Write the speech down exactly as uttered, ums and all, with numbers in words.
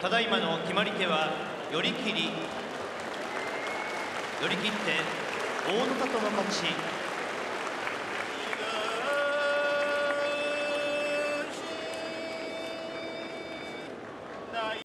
ただいまの決まり手は寄り切り、寄り切って大野里の勝ち。